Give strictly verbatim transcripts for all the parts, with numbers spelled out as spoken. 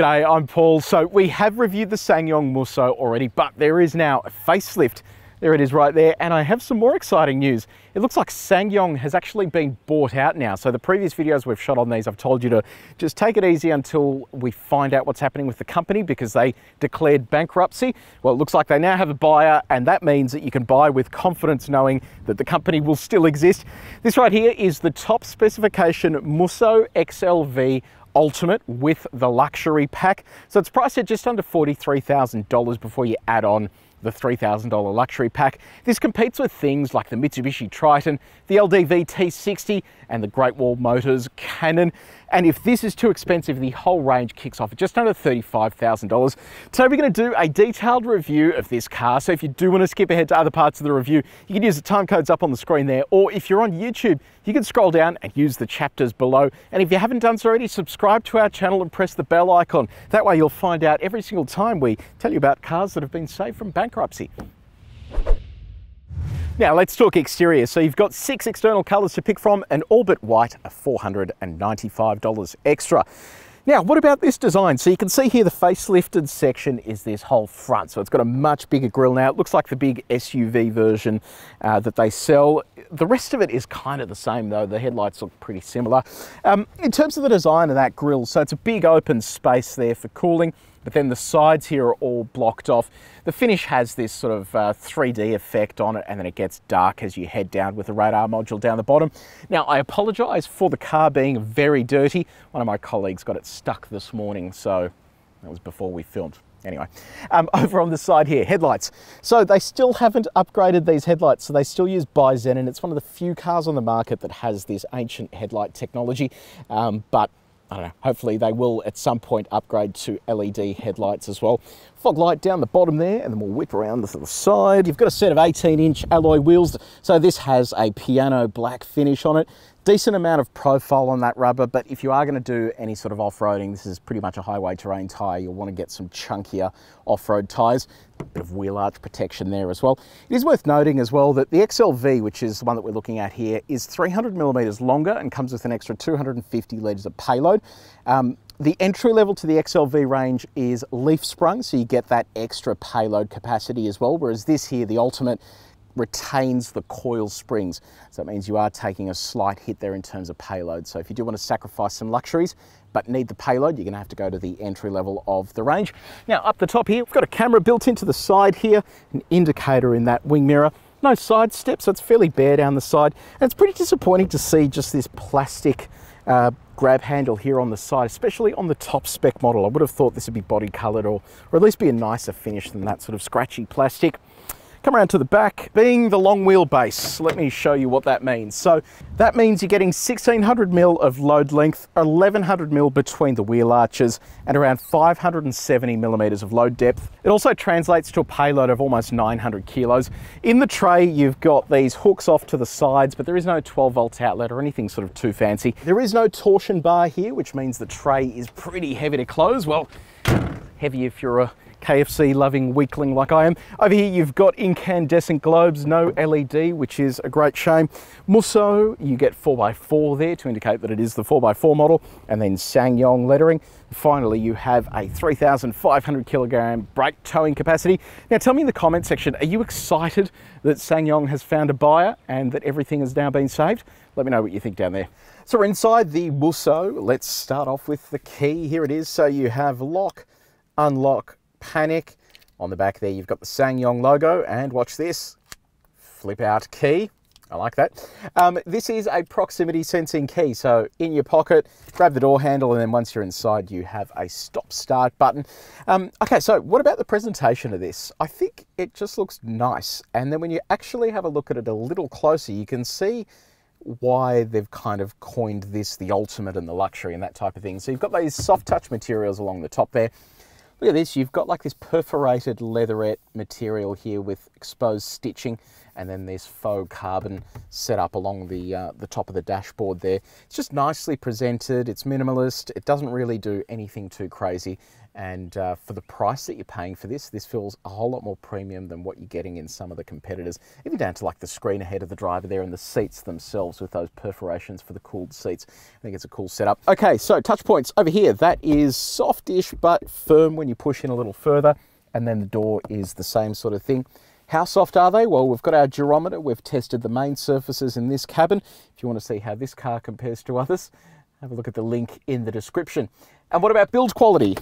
G'day, I'm Paul. So we have reviewed the SsangYong Musso already, but there is now a facelift. There it is right there, and I have some more exciting news. It looks like SsangYong has actually been bought out now. So the previous videos we've shot on these, I've told you to just take it easy until we find out what's happening with the company because they declared bankruptcy. Well, it looks like they now have a buyer, and that means that you can buy with confidence knowing that the company will still exist. This right here is the top specification Musso X L V Ultimate with the luxury pack. So it's priced at just under forty-three thousand dollars before you add on the three thousand dollar luxury pack. This competes with things like the Mitsubishi Triton, the L D V T sixty, and the Great Wall Motors Cannon. And if this is too expensive, the whole range kicks off at just under thirty-five thousand dollars. Today we're going to do a detailed review of this car. So if you do want to skip ahead to other parts of the review, you can use the time codes up on the screen there. Or if you're on YouTube, you can scroll down and use the chapters below. And if you haven't done so already, subscribe to our channel and press the bell icon. That way you'll find out every single time we tell you about cars that have been saved from bankruptcy. Bankruptcy. Now let's talk exterior. So you've got six external colours to pick from and all but white are four hundred ninety-five dollars extra. Now, what about this design? So you can see here the facelifted section is this whole front. So it's got a much bigger grille now. It looks like the big S U V version uh, that they sell. The rest of it is kind of the same though. The headlights look pretty similar. Um, in terms of the design of that grille, so it's a big open space there for cooling, but then the sides here are all blocked off. The finish has this sort of uh, three D effect on it, and then it gets dark as you head down with the radar module down the bottom. Now, I apologize for the car being very dirty. One of my colleagues got it stuck this morning, so that was before we filmed. Anyway, um, over on the side here, headlights. So they still haven't upgraded these headlights, so they still use Aisin, and it's one of the few cars on the market that has this ancient headlight technology, um, but I don't know, hopefully they will at some point upgrade to L E D headlights as well. Fog light down the bottom there, and then we'll whip around the side. You've got a set of eighteen inch alloy wheels, so this has a piano black finish on it. Decent amount of profile on that rubber, but if you are going to do any sort of off-roading, this is pretty much a highway terrain tyre. You'll want to get some chunkier off-road tyres. A bit of wheel arch protection there as well. It is worth noting as well that the X L V, which is the one that we're looking at here, is three hundred millimetres longer and comes with an extra two hundred fifty litres of payload. Um, The entry level to the X L V range is leaf sprung, so you get that extra payload capacity as well, whereas this here, the Ultimate, retains the coil springs. So that means you are taking a slight hit there in terms of payload. So if you do want to sacrifice some luxuries, but need the payload, you're going to have to go to the entry level of the range. Now up the top here, we've got a camera built into the side here, an indicator in that wing mirror. No side steps, so it's fairly bare down the side. And it's pretty disappointing to see just this plastic uh, grab handle here on the side, especially on the top spec model. I would have thought this would be body coloured or, or at least be a nicer finish than that sort of scratchy plastic. Come around to the back, being the long wheelbase, let me show you what that means. So that means you're getting sixteen hundred mil of load length, eleven hundred mil between the wheel arches, and around five hundred seventy millimeters of load depth. It also translates to a payload of almost nine hundred kilos. In the tray, you've got these hooks off to the sides, but there is no twelve volt outlet or anything sort of too fancy. There is no torsion bar here, which means the tray is pretty heavy to close. Well, heavy if you're a K F C loving weakling like I am. Over here you've got incandescent globes, no L E D, which is a great shame. Musso, you get four by four there to indicate that it is the four by four model, and then SsangYong lettering. Finally, you have a three thousand five hundred kilogram brake towing capacity. Now tell me in the comment section, are you excited that SsangYong has found a buyer and that everything has now been saved? Let me know what you think down there. So we're inside the Musso. Let's start off with the key. Here it is. So you have lock, unlock, panic. On the back there you've got the SsangYong logo, and watch this, flip out key. I like that. Um, this is a proximity sensing key, so in your pocket, grab the door handle, and then once you're inside you have a stop start button. Um, okay, so what about the presentation of this? I think it just looks nice, and then when you actually have a look at it a little closer, you can see why they've kind of coined this the Ultimate and the luxury and that type of thing. So you've got these soft touch materials along the top there. Look at this, you've got like this perforated leatherette material here with exposed stitching, and then there's faux carbon set up along the uh, the top of the dashboard there. It's just nicely presented, it's minimalist, it doesn't really do anything too crazy, and uh, for the price that you're paying for this, this feels a whole lot more premium than what you're getting in some of the competitors, even down to like the screen ahead of the driver there and the seats themselves with those perforations for the cooled seats. I think it's a cool setup. Okay, so touch points over here, that is softish but firm when you push in a little further, and then the door is the same sort of thing. How soft are they? Well, we've got our gyrometer, we've tested the main surfaces in this cabin. If you want to see how this car compares to others, have a look at the link in the description. And what about build quality?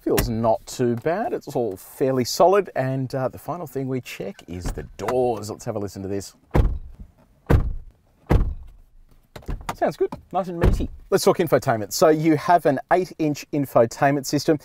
Feels not too bad, it's all fairly solid, and uh, the final thing we check is the doors. Let's have a listen to this. Sounds good, nice and meaty. Let's talk infotainment. So you have an eight inch infotainment system.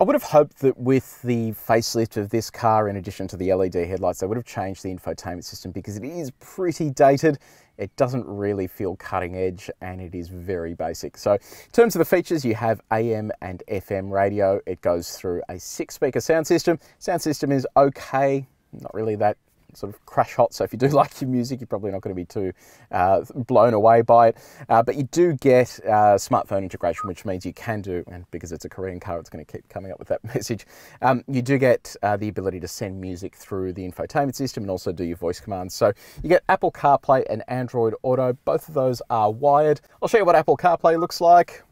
I would have hoped that with the facelift of this car, in addition to the L E D headlights, they would have changed the infotainment system, because it is pretty dated. It doesn't really feel cutting edge, and it is very basic. So in terms of the features, you have A M and F M radio. It goes through a six speaker sound system. Sound system is okay, not really that sort of crash hot. So if you do like your music, you're probably not going to be too uh, blown away by it. Uh, but you do get uh, smartphone integration, which means you can do, and because it's a Korean car, it's going to keep coming up with that message. Um, you do get uh, the ability to send music through the infotainment system and also do your voice commands. So you get Apple CarPlay and Android Auto. Both of those are wired. I'll show you what Apple CarPlay looks like.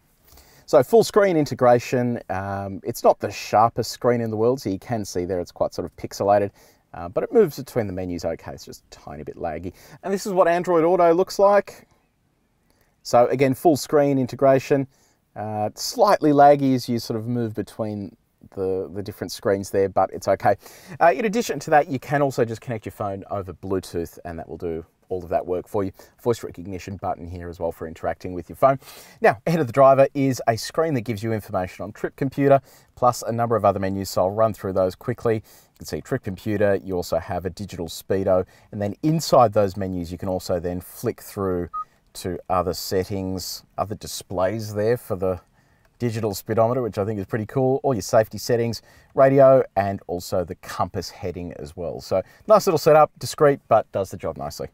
So full screen integration. Um, it's not the sharpest screen in the world, so you can see there it's quite sort of pixelated. Uh, but it moves between the menus okay, it's just a tiny bit laggy. And this is what Android Auto looks like. So again, full screen integration, uh, slightly laggy as you sort of move between the, the different screens there, but it's okay. Uh, in addition to that, you can also just connect your phone over Bluetooth, and that will do all of that work for you. Voice recognition button here as well for interacting with your phone. Now, ahead of the driver is a screen that gives you information on trip computer, plus a number of other menus, so I'll run through those quickly. You can see trip computer, you also have a digital speedo, and then inside those menus, you can also then flick through to other settings, other displays there for the digital speedometer, which I think is pretty cool, all your safety settings, radio, and also the compass heading as well. So nice little setup, discreet, but does the job nicely.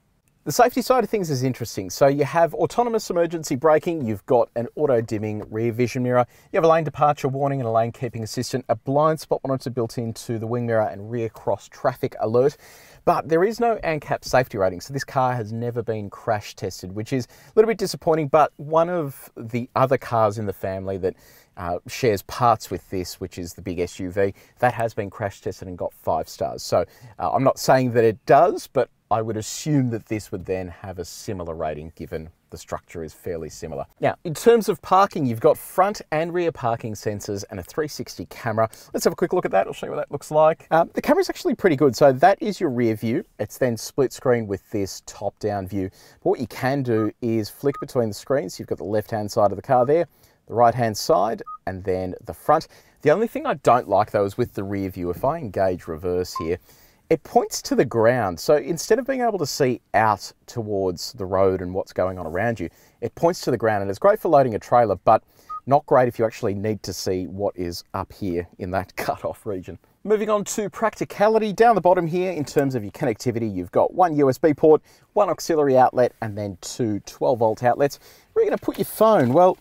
The safety side of things is interesting. So you have autonomous emergency braking, you've got an auto-dimming rear vision mirror, you have a lane departure warning and a lane keeping assistant, a blind spot monitor built into the wing mirror and rear cross traffic alert. But there is no ANCAP safety rating, so this car has never been crash tested, which is a little bit disappointing, but one of the other cars in the family that Uh, shares parts with this, which is the big S U V, that has been crash tested and got five stars. So uh, I'm not saying that it does, but I would assume that this would then have a similar rating given the structure is fairly similar. Now, in terms of parking, you've got front and rear parking sensors and a three sixty camera. Let's have a quick look at that. I'll show you what that looks like. Um, the camera's actually pretty good. So that is your rear view. It's then split screen with this top-down view. But what you can do is flick between the screens. You've got the left-hand side of the car there, the right-hand side, and then the front. The only thing I don't like though is with the rear view, if I engage reverse here, it points to the ground. So instead of being able to see out towards the road and what's going on around you, it points to the ground, and it's great for loading a trailer, but not great if you actually need to see what is up here in that cut-off region. Moving on to practicality, down the bottom here, in terms of your connectivity, you've got one U S B port, one auxiliary outlet, and then two twelve volt outlets. Where are you gonna put your phone? Well,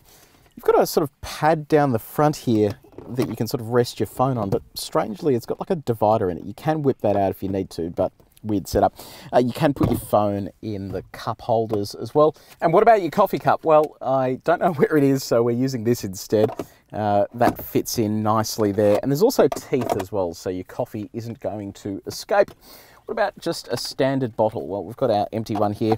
you've got a sort of pad down the front here that you can sort of rest your phone on, but strangely it's got like a divider in it. You can whip that out if you need to, but weird setup. Uh, you can put your phone in the cup holders as well. And what about your coffee cup? Well, I don't know where it is, so we're using this instead. Uh, that fits in nicely there. And there's also teeth as well, so your coffee isn't going to escape. What about just a standard bottle? Well, we've got our empty one here.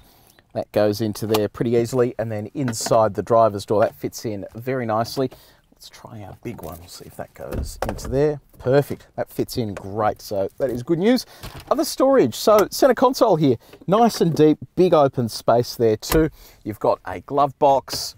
That goes into there pretty easily, and then inside the driver's door, that fits in very nicely. Let's try our big one, we'll see if that goes into there. Perfect, that fits in great, so that is good news. Other storage, so center console here, nice and deep, big open space there too. You've got a glove box,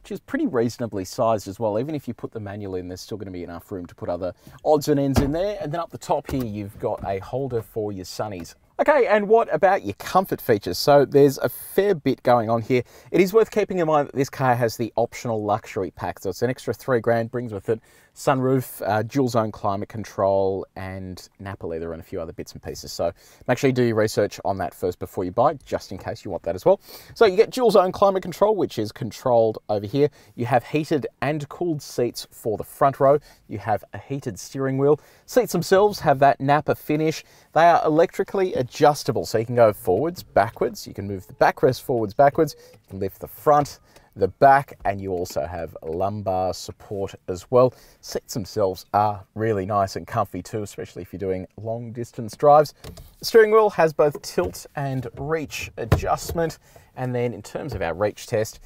which is pretty reasonably sized as well. Even if you put the manual in, there's still gonna be enough room to put other odds and ends in there. And then up the top here, you've got a holder for your sunnies. Okay, and what about your comfort features? So there's a fair bit going on here. It is worth keeping in mind that this car has the optional luxury pack, so it's an extra three grand, brings with it sunroof, uh, dual zone climate control, and Napa leather and a few other bits and pieces. So make sure you do your research on that first before you buy, just in case you want that as well. So you get dual zone climate control, which is controlled over here. You have heated and cooled seats for the front row. You have a heated steering wheel. Seats themselves have that Napa finish. They are electrically adjustable. adjustable, so you can go forwards, backwards, you can move the backrest forwards, backwards, you can lift the front, the back, and you also have lumbar support as well. Seats themselves are really nice and comfy too, especially if you're doing long distance drives. The steering wheel has both tilt and reach adjustment, and then in terms of our reach test,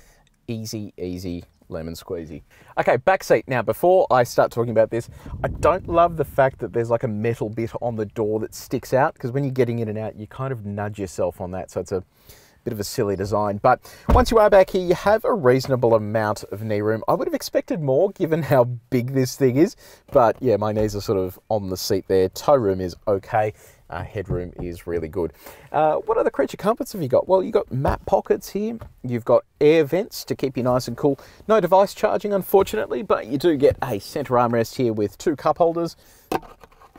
easy, easy, lemon squeezy. Okay, back seat. Now, before I start talking about this, I don't love the fact that there's like a metal bit on the door that sticks out, because when you're getting in and out, you kind of nudge yourself on that. So it's a bit of a silly design. But once you are back here, you have a reasonable amount of knee room. I would have expected more given how big this thing is, but yeah, my knees are sort of on the seat there. Toe room is okay. Uh, headroom is really good. Uh, what other creature comforts have you got? Well, you've got mat pockets here. You've got air vents to keep you nice and cool. No device charging, unfortunately, but you do get a center armrest here with two cup holders.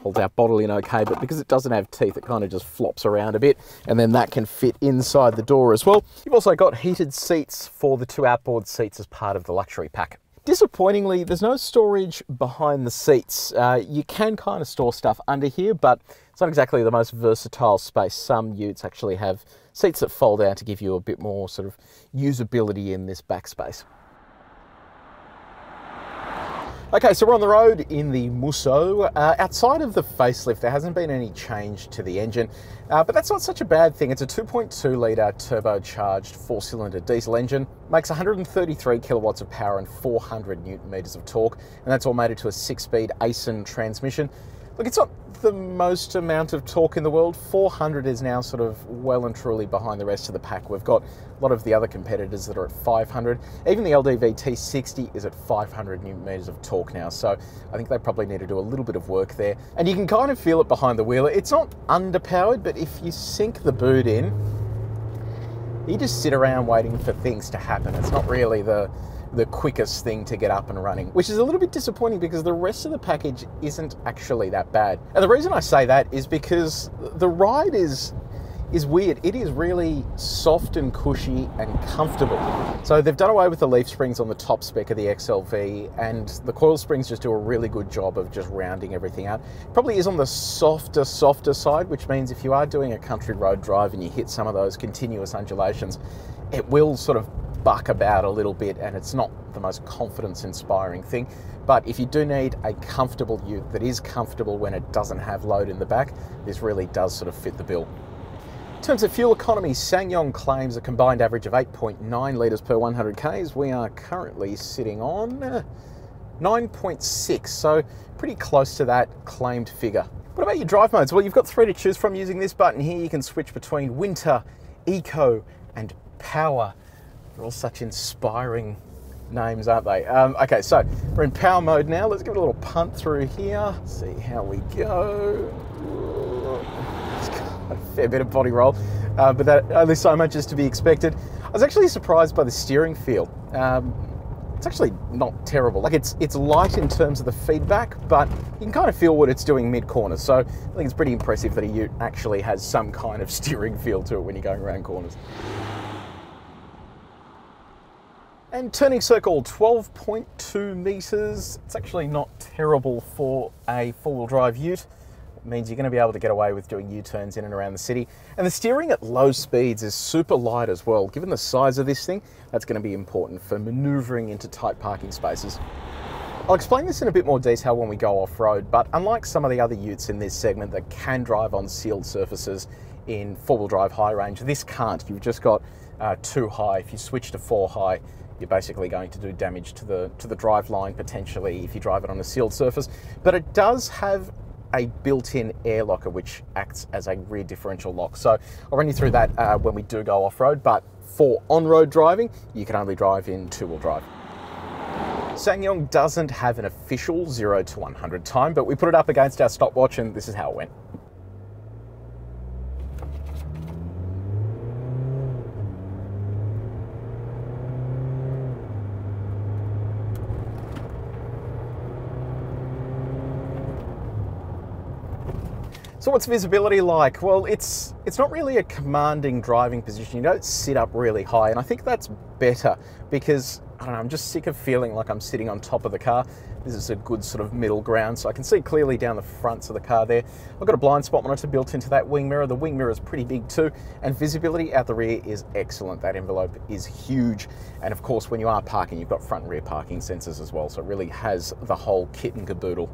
Holds out bodily in okay, but because it doesn't have teeth, it kind of just flops around a bit, and then that can fit inside the door as well. You've also got heated seats for the two outboard seats as part of the luxury pack. Disappointingly, there's no storage behind the seats. Uh, you can kind of store stuff under here, but it's not exactly the most versatile space. Some utes actually have seats that fold out to give you a bit more sort of usability in this back space. Okay, so we're on the road in the Musso. Uh, outside of the facelift, there hasn't been any change to the engine, uh, but that's not such a bad thing. It's a two point two litre turbocharged four-cylinder diesel engine, makes one hundred thirty-three kilowatts of power and four hundred newton metres of torque, and that's all mated to a six-speed Aisin transmission. Look, it's not the most amount of torque in the world. four hundred is now sort of well and truly behind the rest of the pack. We've got a lot of the other competitors that are at five hundred. Even the L D V T sixty is at five hundred newton metres of torque now, so I think they probably need to do a little bit of work there. And you can kind of feel it behind the wheel. It's not underpowered, but if you sink the boot in, you just sit around waiting for things to happen. It's not really the the quickest thing to get up and running, which is a little bit disappointing because the rest of the package isn't actually that bad. And the reason I say that is because the ride is is weird. It is really soft and cushy and comfortable. So they've done away with the leaf springs on the top spec of the X L V, and the coil springs just do a really good job of just rounding everything out. Probably is on the softer, softer side, which means if you are doing a country road drive and you hit some of those continuous undulations, it will sort of buck about a little bit, and it's not the most confidence inspiring thing. But if you do need a comfortable ute that is comfortable when it doesn't have load in the back, this really does sort of fit the bill. In terms of fuel economy, SsangYong claims a combined average of eight point nine litres per one hundred Ks. We are currently sitting on nine point six, so pretty close to that claimed figure. What about your drive modes? Well, you've got three to choose from using this button here. You can switch between winter, eco, and power. They're all such inspiring names, aren't they? Um, okay, so we're in power mode now. Let's give it a little punt through here, see how we go. A fair bit of body roll, uh, but that only so much is to be expected. I was actually surprised by the steering feel. Um, it's actually not terrible. Like it's it's light in terms of the feedback, but you can kind of feel what it's doing mid-corner. So I think it's pretty impressive that a ute actually has some kind of steering feel to it when you're going around corners. And turning circle, twelve point two metres. It's actually not terrible for a four-wheel drive ute. Means you're going to be able to get away with doing U-turns in and around the city. And the steering at low speeds is super light as well. Given the size of this thing, that's going to be important for manoeuvring into tight parking spaces. I'll explain this in a bit more detail when we go off-road, but unlike some of the other utes in this segment that can drive on sealed surfaces in four-wheel drive high range, this can't. You've just got uh, two high. If you switch to four high, you're basically going to do damage to the, to the drive line potentially if you drive it on a sealed surface. But it does have a built-in air locker, which acts as a rear differential lock. So I'll run you through that uh, when we do go off-road, but for on-road driving, you can only drive in two-wheel drive. SsangYong doesn't have an official zero to one hundred time, but we put it up against our stopwatch and this is how it went. So what's visibility like? Well, it's it's not really a commanding driving position. You don't sit up really high, and I think that's better because, I don't know, I'm just sick of feeling like I'm sitting on top of the car. This is a good sort of middle ground, so I can see clearly down the fronts of the car there. I've got a blind spot monitor built into that wing mirror. The wing mirror is pretty big too, and visibility out the rear is excellent. That envelope is huge, and of course, when you are parking, you've got front and rear parking sensors as well, so it really has the whole kit and caboodle.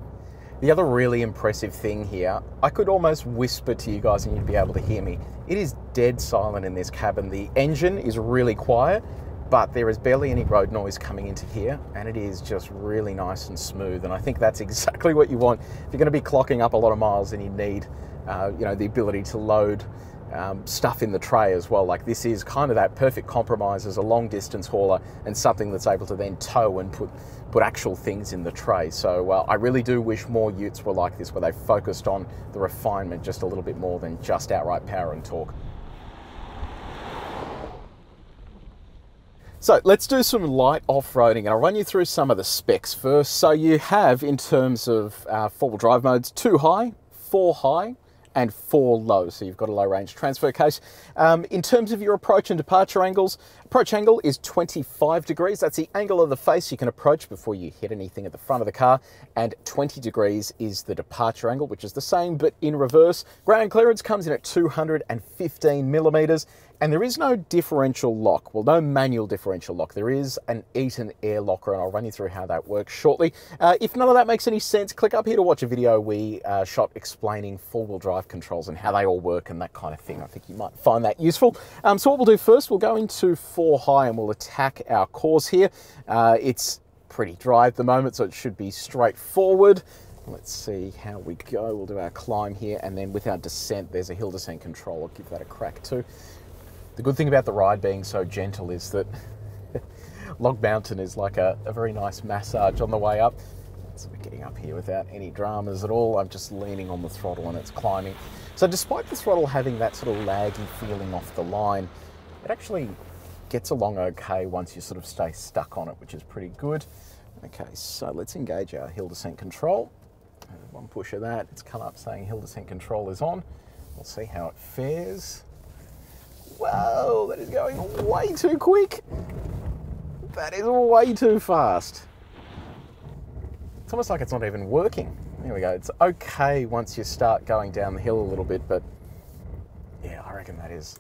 The other really impressive thing here, I could almost whisper to you guys and you'd be able to hear me. It is dead silent in this cabin. The engine is really quiet, but there is barely any road noise coming into here, and it is just really nice and smooth. And I think that's exactly what you want. If you're going to be clocking up a lot of miles, then you need uh, you know, the ability to load Um, stuff in the tray as well. Like, this is kind of that perfect compromise as a long distance hauler and something that's able to then tow and put put actual things in the tray. So uh, I really do wish more Utes were like this, where they focused on the refinement just a little bit more than just outright power and torque. So let's do some light off-roading, and I'll run you through some of the specs first. So you have, in terms of uh, four-wheel drive modes, two high, four high, and four low, so you've got a low range transfer case. Um, in terms of your approach and departure angles, approach angle is twenty-five degrees. That's the angle of the face you can approach before you hit anything at the front of the car. And twenty degrees is the departure angle, which is the same, but in reverse. Ground clearance comes in at two hundred fifteen millimeters. And there is no differential lock, well, no manual differential lock. There is an Eaton Air Locker, and I'll run you through how that works shortly. Uh, if none of that makes any sense, click up here to watch a video we uh, shot explaining four-wheel drive controls and how they all work and that kind of thing. I think you might find that useful. Um, so what we'll do first, we'll go into four high and we'll attack our cores here. Uh, it's pretty dry at the moment, so it should be straightforward. Let's see how we go. We'll do our climb here, and then with our descent, there's a hill descent control. I'll give that a crack too. The good thing about the ride being so gentle is that Log Mountain is like a, a very nice massage on the way up. So we're getting up here without any dramas at all. I'm just leaning on the throttle and it's climbing. So despite the throttle having that sort of laggy feeling off the line, it actually gets along okay once you sort of stay stuck on it, which is pretty good. Okay, so let's engage our hill descent control. One push of that, it's come up saying hill descent control is on. We'll see how it fares. Whoa, that is going way too quick. That is way too fast. It's almost like it's not even working. There we go. It's okay once you start going down the hill a little bit, but yeah, I reckon that is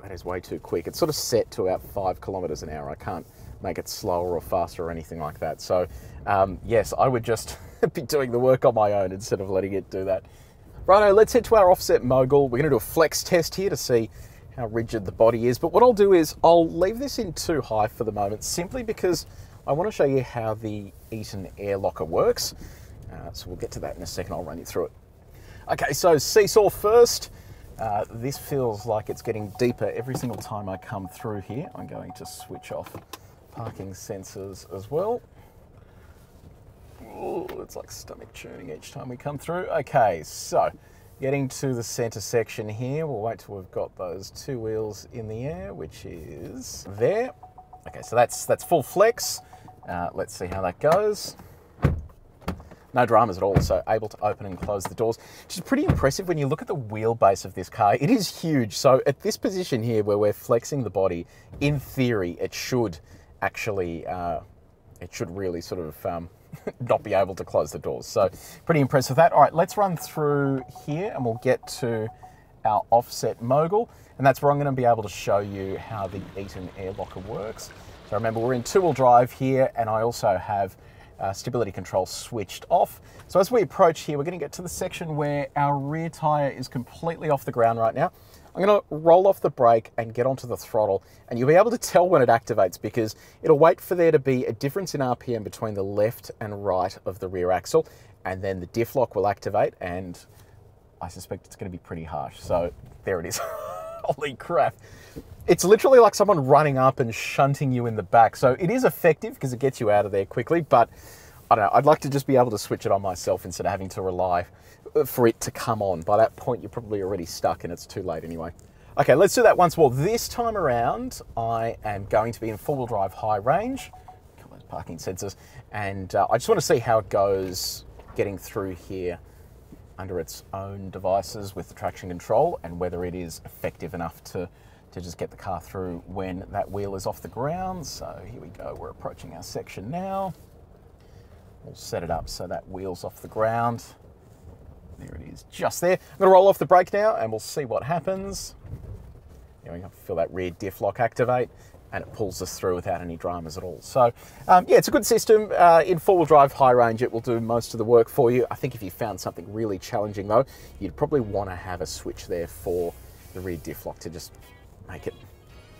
that is way too quick. It's sort of set to about five kilometers an hour. I can't make it slower or faster or anything like that. So um, yes, I would just be doing the work on my own instead of letting it do that. Righto, let's head to our offset mogul. We're gonna do a flex test here to see how rigid the body is, but what I'll do is I'll leave this in too high for the moment, simply because I want to show you how the Eaton Air Locker works. Uh, so we'll get to that in a second. I'll run you through it. Okay, so seesaw first. Uh, this feels like it's getting deeper every single time I come through here. I'm going to switch off parking sensors as well. Ooh, it's like stomach churning each time we come through. Okay, so getting to the center section here, we'll wait till we've got those two wheels in the air, which is there. Okay, so that's that's full flex. Uh, let's see how that goes. No dramas at all, so able to open and close the doors, which is pretty impressive when you look at the wheelbase of this car. It is huge, so at this position here where we're flexing the body, in theory, it should actually, uh, it should really sort of um, not be able to close the doors. So pretty impressed with that. All right, let's run through here and we'll get to our offset mogul. And that's where I'm going to be able to show you how the Eaton Air Locker works. So remember, we're in two-wheel drive here, and I also have uh, stability control switched off. So as we approach here, we're going to get to the section where our rear tire is completely off the ground right now. I'm going to roll off the brake and get onto the throttle, and you'll be able to tell when it activates because it'll wait for there to be a difference in R P M between the left and right of the rear axle, and then the diff lock will activate, and I suspect it's going to be pretty harsh. So there it is. Holy crap. It's literally like someone running up and shunting you in the back. So it is effective because it gets you out of there quickly, but I don't know, I'd like to just be able to switch it on myself instead of having to rely for it to come on. By that point, you're probably already stuck and it's too late anyway. Okay, let's do that once more. This time around, I am going to be in four-wheel drive high range. Come on, parking sensors. And uh, I just want to see how it goes getting through here under its own devices with the traction control, and whether it is effective enough to, to just get the car through when that wheel is off the ground. So here we go, we're approaching our section now. We'll set it up so that wheel's off the ground. There it is, just there. I'm gonna roll off the brake now and we'll see what happens. Now we can feel that rear diff lock activate, and it pulls us through without any dramas at all. So um, yeah, it's a good system. Uh, in four-wheel drive high range, it will do most of the work for you. I think if you found something really challenging though, you'd probably wanna have a switch there for the rear diff lock to just make it,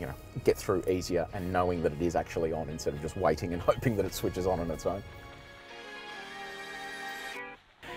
you know, get through easier, and knowing that it is actually on instead of just waiting and hoping that it switches on on its own.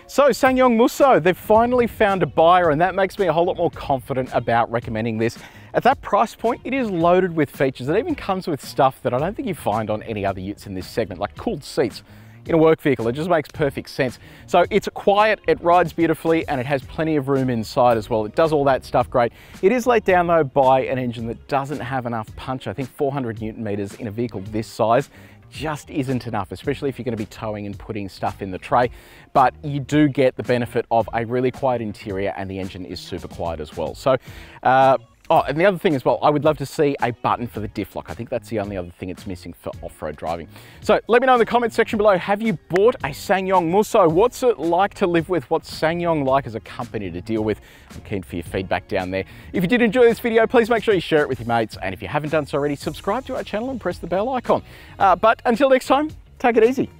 So SsangYong Musso, they've finally found a buyer, and that makes me a whole lot more confident about recommending this. At that price point, it is loaded with features. It even comes with stuff that I don't think you find on any other utes in this segment, like cooled seats in a work vehicle. It just makes perfect sense. So it's quiet, it rides beautifully, and it has plenty of room inside as well. It does all that stuff great. It is let down though by an engine that doesn't have enough punch. I think four hundred newton meters in a vehicle this size just isn't enough, especially if you're going to be towing and putting stuff in the tray. But you do get the benefit of a really quiet interior, and the engine is super quiet as well. So uh, oh, and the other thing as well, I would love to see a button for the diff lock. I think that's the only other thing it's missing for off-road driving. So let me know in the comments section below, have you bought a SsangYong Musso? What's it like to live with? What's SsangYong like as a company to deal with? I'm keen for your feedback down there. If you did enjoy this video, please make sure you share it with your mates. And if you haven't done so already, subscribe to our channel and press the bell icon. Uh, but until next time, take it easy.